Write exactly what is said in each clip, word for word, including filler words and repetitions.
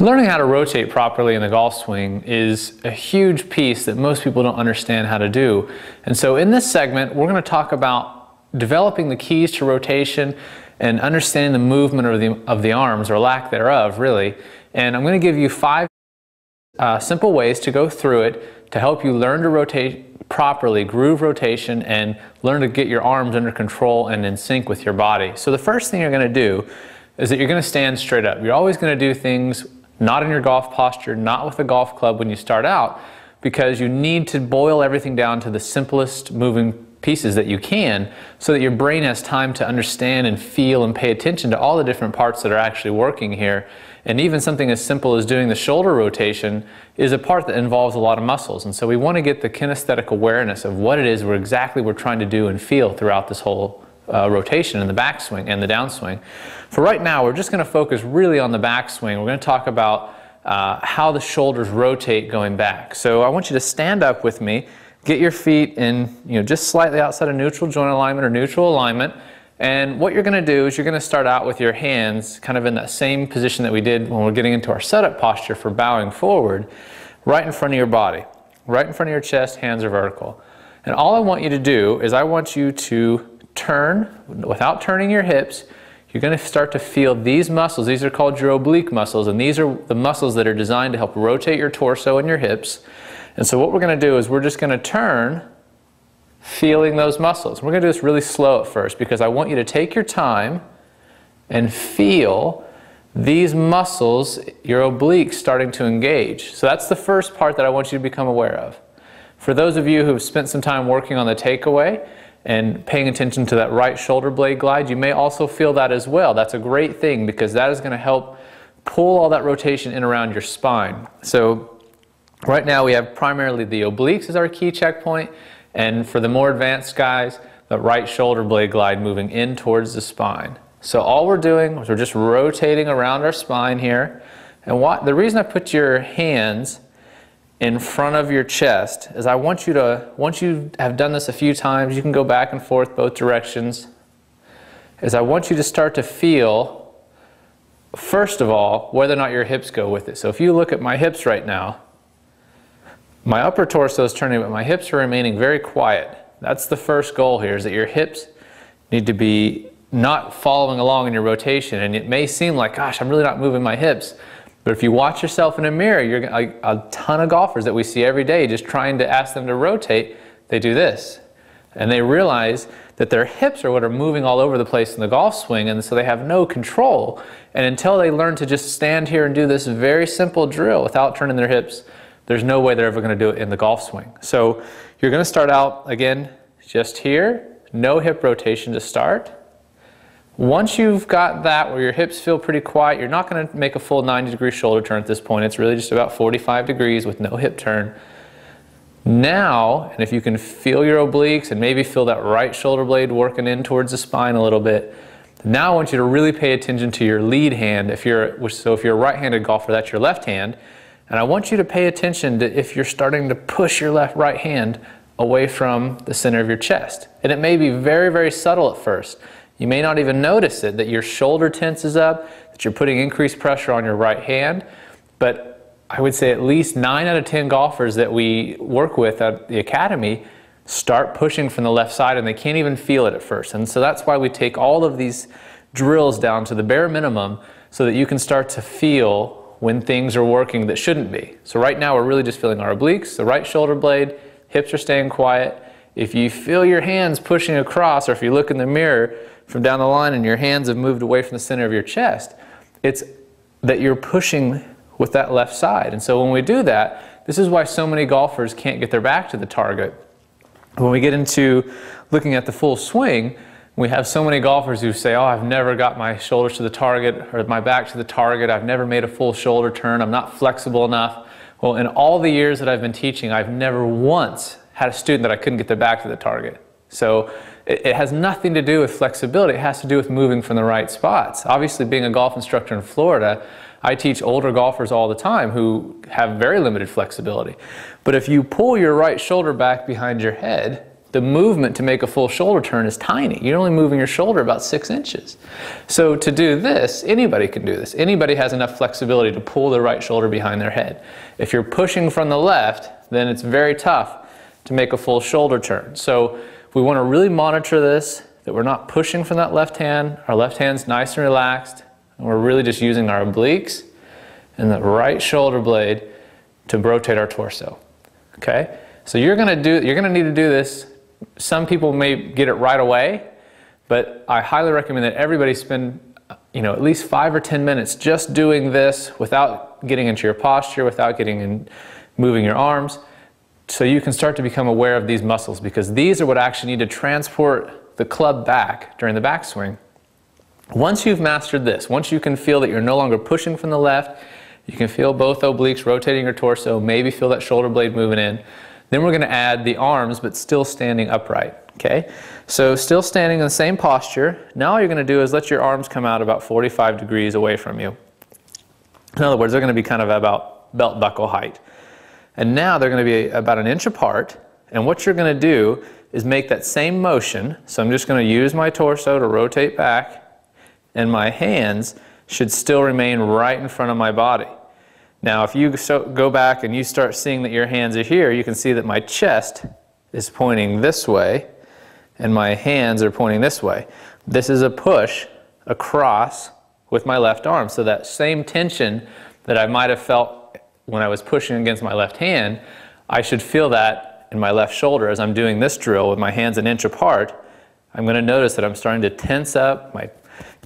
Learning how to rotate properly in the golf swing is a huge piece that most people don't understand how to do. And so in this segment, we're going to talk about developing the keys to rotation and understanding the movement of the, of the arms, or lack thereof, really. And I'm going to give you five uh, simple ways to go through it to help you learn to rotate properly, groove rotation, and learn to get your arms under control and in sync with your body. So the first thing you're going to do is that you're going to stand straight up. You're always going to do things not in your golf posture, not with a golf club when you start out, because you need to boil everything down to the simplest moving pieces that you can so that your brain has time to understand and feel and pay attention to all the different parts that are actually working here. And even something as simple as doing the shoulder rotation is a part that involves a lot of muscles. And so we want to get the kinesthetic awareness of what it is we're exactly we're trying to do and feel throughout this whole Uh, rotation in the backswing and the downswing. For right now, we're just going to focus really on the backswing. We're going to talk about uh, how the shoulders rotate going back. So I want you to stand up with me, get your feet in, you know, just slightly outside of neutral joint alignment or neutral alignment. And what you're going to do is you're going to start out with your hands kind of in that same position that we did when we're getting into our setup posture for bowing forward, right in front of your body, right in front of your chest. Hands are vertical. And all I want you to do is I want you to turn without turning your hips. You're going to start to feel these muscles. These are called your oblique muscles, and these are the muscles that are designed to help rotate your torso and your hips. And so what we're going to do is we're just going to turn feeling those muscles. We're going to do this really slow at first because I want you to take your time and feel these muscles, your obliques, starting to engage. So that's the first part that I want you to become aware of. For those of you who have spent some time working on the takeaway and paying attention to that right shoulder blade glide, you may also feel that as well. That's a great thing because that is going to help pull all that rotation in around your spine. So right now we have primarily the obliques as our key checkpoint, and for the more advanced guys, the right shoulder blade glide moving in towards the spine. So all we're doing is we're just rotating around our spine here. And what, the reason I put your hands in front of your chest is I want you to, once you have done this a few times, you can go back and forth both directions, is I want you to start to feel, first of all, whether or not your hips go with it. So if you look at my hips right now, my upper torso is turning, but my hips are remaining very quiet. That's the first goal here, is that your hips need to be not following along in your rotation. And it may seem like, gosh, I'm really not moving my hips. But if you watch yourself in a mirror, you're a, a ton of golfers that we see every day, just trying to ask them to rotate, they do this. And they realize that their hips are what are moving all over the place in the golf swing, and so they have no control. And until they learn to just stand here and do this very simple drill without turning their hips, there's no way they're ever going to do it in the golf swing. So you're going to start out, again, just here, no hip rotation to start. Once you've got that where your hips feel pretty quiet, you're not going to make a full ninety degree shoulder turn at this point. It's really just about forty-five degrees with no hip turn. Now, and if you can feel your obliques and maybe feel that right shoulder blade working in towards the spine a little bit, now I want you to really pay attention to your lead hand. If you're, so if you're a right-handed golfer, that's your left hand. And I want you to pay attention to if you're starting to push your left right hand away from the center of your chest. And it may be very, very subtle at first. You may not even notice it, that your shoulder tenses up, that you're putting increased pressure on your right hand. But I would say at least nine out of ten golfers that we work with at the academy start pushing from the left side and they can't even feel it at first. And so that's why we take all of these drills down to the bare minimum so that you can start to feel when things are working that shouldn't be. So right now we're really just feeling our obliques, the right shoulder blade, hips are staying quiet. If you feel your hands pushing across, or if you look in the mirror from down the line and your hands have moved away from the center of your chest, it's that you're pushing with that left side. And so when we do that, this is why so many golfers can't get their back to the target. When we get into looking at the full swing, we have so many golfers who say, oh, I've never got my shoulders to the target or my back to the target. I've never made a full shoulder turn. I'm not flexible enough. Well, in all the years that I've been teaching, I've never once had a student that I couldn't get their back to the target. So it, it has nothing to do with flexibility. It has to do with moving from the right spots. Obviously, being a golf instructor in Florida, I teach older golfers all the time who have very limited flexibility. But if you pull your right shoulder back behind your head, the movement to make a full shoulder turn is tiny. You're only moving your shoulder about six inches. So to do this, anybody can do this. Anybody has enough flexibility to pull their right shoulder behind their head. If you're pushing from the left, then it's very tough to make a full shoulder turn. So we want to really monitor this, that we're not pushing from that left hand. Our left hand's nice and relaxed, and we're really just using our obliques and the right shoulder blade to rotate our torso. Okay? So you're gonna do, you're gonna need to do this. Some people may get it right away, but I highly recommend that everybody spend, you know, at least five or ten minutes just doing this without getting into your posture, without getting in, moving your arms, so you can start to become aware of these muscles, because these are what actually need to transport the club back during the backswing. Once you've mastered this, once you can feel that you're no longer pushing from the left, you can feel both obliques rotating your torso, maybe feel that shoulder blade moving in. Then we're going to add the arms, but still standing upright, okay? So still standing in the same posture. Now all you're going to do is let your arms come out about forty-five degrees away from you. In other words, they're going to be kind of about belt buckle height. And now they're going to be about an inch apart. And what you're going to do is make that same motion. So I'm just going to use my torso to rotate back, and my hands should still remain right in front of my body. Now if you so go back and you start seeing that your hands are here, you can see that my chest is pointing this way and my hands are pointing this way. This is a push across with my left arm. So that same tension that I might have felt when I was pushing against my left hand, I should feel that in my left shoulder as I'm doing this drill with my hands an inch apart. I'm going to notice that I'm starting to tense up, my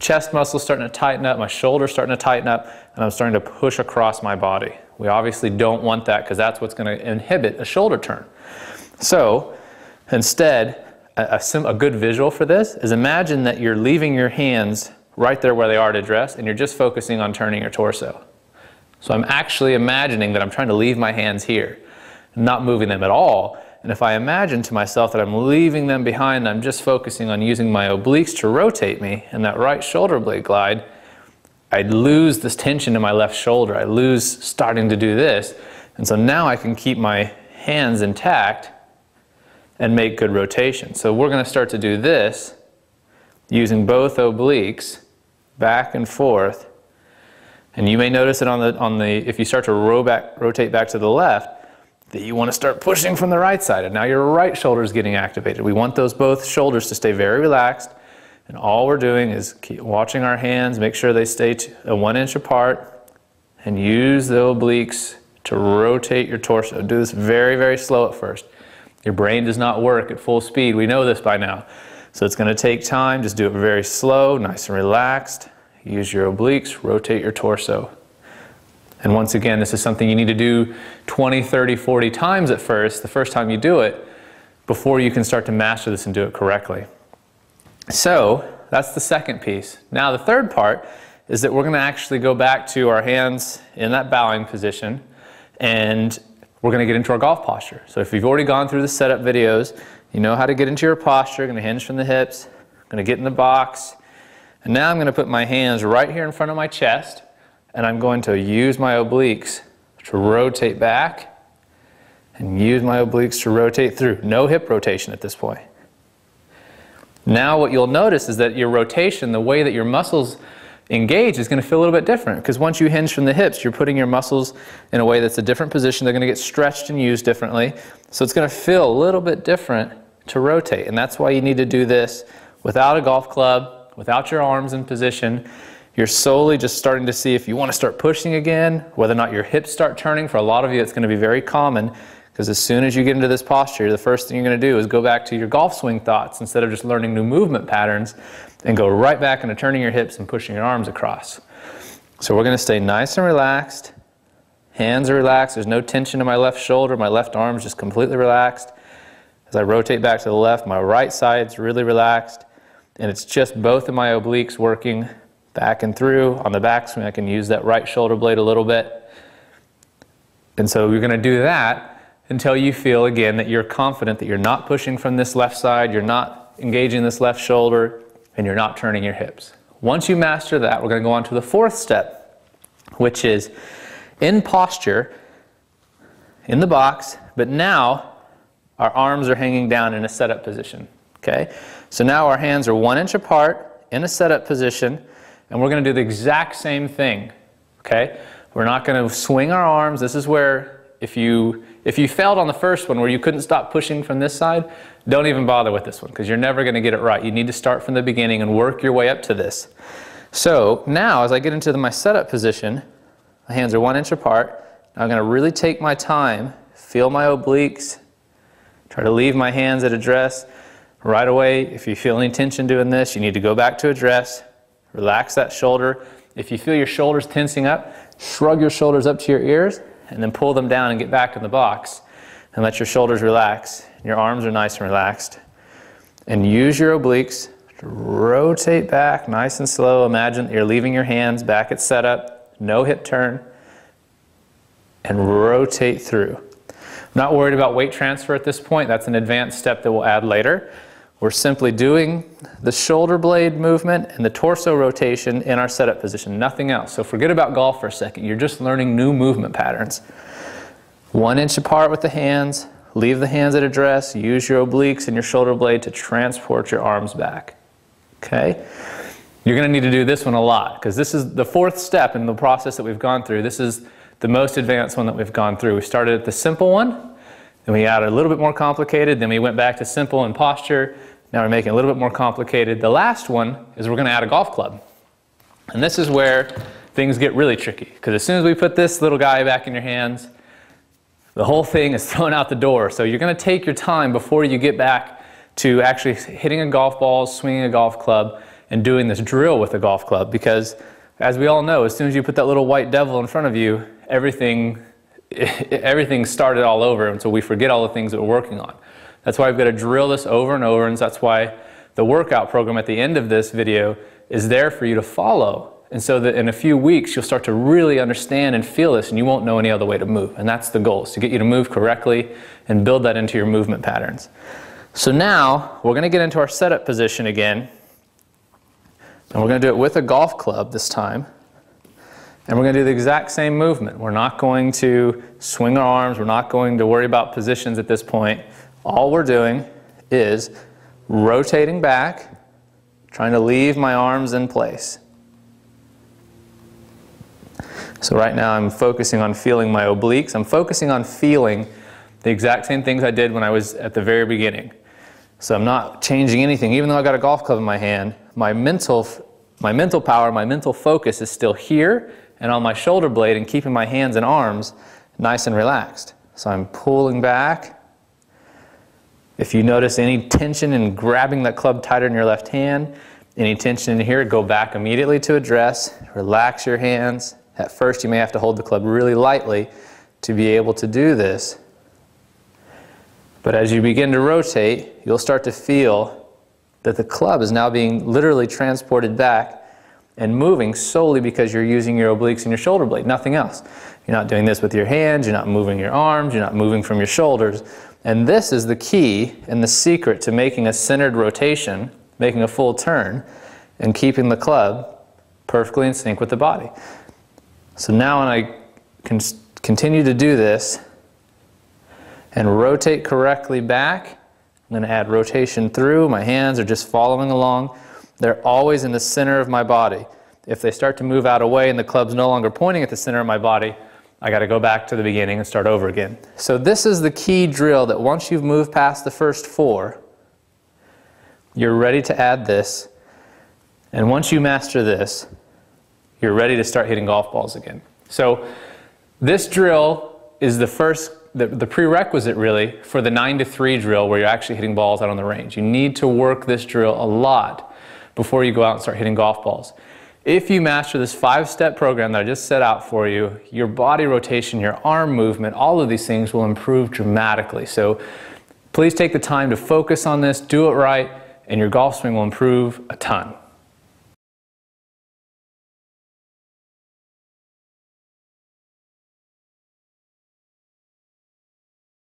chest muscles starting to tighten up, my shoulders starting to tighten up, and I'm starting to push across my body. We obviously don't want that, because that's what's going to inhibit a shoulder turn. So instead, a, a, a good visual for this is imagine that you're leaving your hands right there where they are to dress, and you're just focusing on turning your torso. So I'm actually imagining that I'm trying to leave my hands here, not moving them at all. And if I imagine to myself that I'm leaving them behind, I'm just focusing on using my obliques to rotate me and that right shoulder blade glide, I lose this tension in my left shoulder. I lose starting to do this. And so now I can keep my hands intact and make good rotation. So we're going to start to do this using both obliques back and forth. And you may notice that on the, on the, if you start to row back, rotate back to the left, that you want to start pushing from the right side, and now your right shoulder is getting activated. We want those both shoulders to stay very relaxed, and all we're doing is keep watching our hands, make sure they stay one inch apart, and use the obliques to rotate your torso. Do this very, very slow at first. Your brain does not work at full speed. We know this by now. So it's going to take time. Just do it very slow, nice and relaxed. Use your obliques, rotate your torso. And once again, this is something you need to do twenty, thirty, forty times at first, the first time you do it, before you can start to master this and do it correctly. So that's the second piece. Now the third part is that we're going to actually go back to our hands in that bowing position, and we're going to get into our golf posture. So if you've already gone through the setup videos, you know how to get into your posture. You're going to hinge from the hips, going to get in the box, and now I'm going to put my hands right here in front of my chest, and I'm going to use my obliques to rotate back and use my obliques to rotate through. No hip rotation at this point. Now what you'll notice is that your rotation, the way that your muscles engage, is going to feel a little bit different, because once you hinge from the hips, you're putting your muscles in a way that's a different position. They're going to get stretched and used differently. So it's going to feel a little bit different to rotate, and that's why you need to do this without a golf club, without your arms in position. You're solely just starting to see if you want to start pushing again, whether or not your hips start turning. For a lot of you, it's going to be very common, because as soon as you get into this posture, the first thing you're going to do is go back to your golf swing thoughts instead of just learning new movement patterns, and go right back into turning your hips and pushing your arms across. So we're going to stay nice and relaxed. Hands are relaxed. There's no tension in my left shoulder. My left arm's just completely relaxed. As I rotate back to the left, my right side's really relaxed, and it's just both of my obliques working back and through. On the backswing, I can use that right shoulder blade a little bit. And so you're going to do that until you feel again that you're confident that you're not pushing from this left side, you're not engaging this left shoulder, and you're not turning your hips. Once you master that, we're going to go on to the fourth step, which is in posture, in the box, but now Our arms are hanging down in a setup position. Okay? So now our hands are one inch apart in a setup position, and we're going to do the exact same thing. Okay? We're not going to swing our arms. This is where if you if you failed on the first one where you couldn't stop pushing from this side, don't even bother with this one because you're never going to get it right. You need to start from the beginning and work your way up to this. So now as I get into the, my setup position, my hands are one inch apart. I'm going to really take my time, feel my obliques, try to leave my hands at address. Right away, if you feel any tension doing this, you need to go back to address, relax that shoulder. If you feel your shoulders tensing up, shrug your shoulders up to your ears and then pull them down and get back in the box and let your shoulders relax. Your arms are nice and relaxed. And use your obliques to rotate back nice and slow. Imagine that you're leaving your hands back at setup, no hip turn, and rotate through. I'm not worried about weight transfer at this point. That's an advanced step that we'll add later. We're simply doing the shoulder blade movement and the torso rotation in our setup position, nothing else. So forget about golf for a second. You're just learning new movement patterns. One inch apart with the hands, leave the hands at address, use your obliques and your shoulder blade to transport your arms back. Okay? You're going to need to do this one a lot because this is the fourth step in the process that we've gone through. This is the most advanced one that we've gone through. We started at the simple one, then we added a little bit more complicated, then we went back to simple and posture. Now we're making it a little bit more complicated. The last one is we're going to add a golf club. And this is where things get really tricky because as soon as we put this little guy back in your hands, the whole thing is thrown out the door. So you're going to take your time before you get back to actually hitting a golf ball, swinging a golf club, and doing this drill with a golf club because as we all know, as soon as you put that little white devil in front of you, everything everything started all over, and so we forget all the things that we're working on. That's why we've got to drill this over and over, and that's why the workout program at the end of this video is there for you to follow. And so that in a few weeks, you'll start to really understand and feel this, and you won't know any other way to move. And that's the goal, is to get you to move correctly and build that into your movement patterns. So now, we're going to get into our setup position again, and we're going to do it with a golf club this time. And we're going to do the exact same movement. We're not going to swing our arms. We're not going to worry about positions at this point. All we're doing is rotating back, trying to leave my arms in place. So right now I'm focusing on feeling my obliques. I'm focusing on feeling the exact same things I did when I was at the very beginning. So I'm not changing anything. Even though I've got a golf club in my hand, my mental, my mental power, my mental focus is still here and on my shoulder blade and keeping my hands and arms nice and relaxed. So I'm pulling back. If you notice any tension in grabbing that club tighter in your left hand, any tension in here, go back immediately to address, relax your hands. At first you may have to hold the club really lightly to be able to do this. But as you begin to rotate, you'll start to feel that the club is now being literally transported back and moving solely because you're using your obliques and your shoulder blade, nothing else. You're not doing this with your hands, you're not moving your arms, you're not moving from your shoulders. And this is the key and the secret to making a centered rotation, making a full turn, and keeping the club perfectly in sync with the body. So now when I can continue to do this and rotate correctly back, I'm going to add rotation through. My hands are just following along. They're always in the center of my body. If they start to move out of way and the club's no longer pointing at the center of my body, I got to go back to the beginning and start over again. So this is the key drill that once you've moved past the first four, you're ready to add this. And once you master this, you're ready to start hitting golf balls again. So this drill is the first, the, the prerequisite really for the nine to three drill where you're actually hitting balls out on the range. You need to work this drill a lot before you go out and start hitting golf balls. If you master this five-step program that I just set out for you, your body rotation, your arm movement, all of these things will improve dramatically. So please take the time to focus on this, do it right, and your golf swing will improve a ton.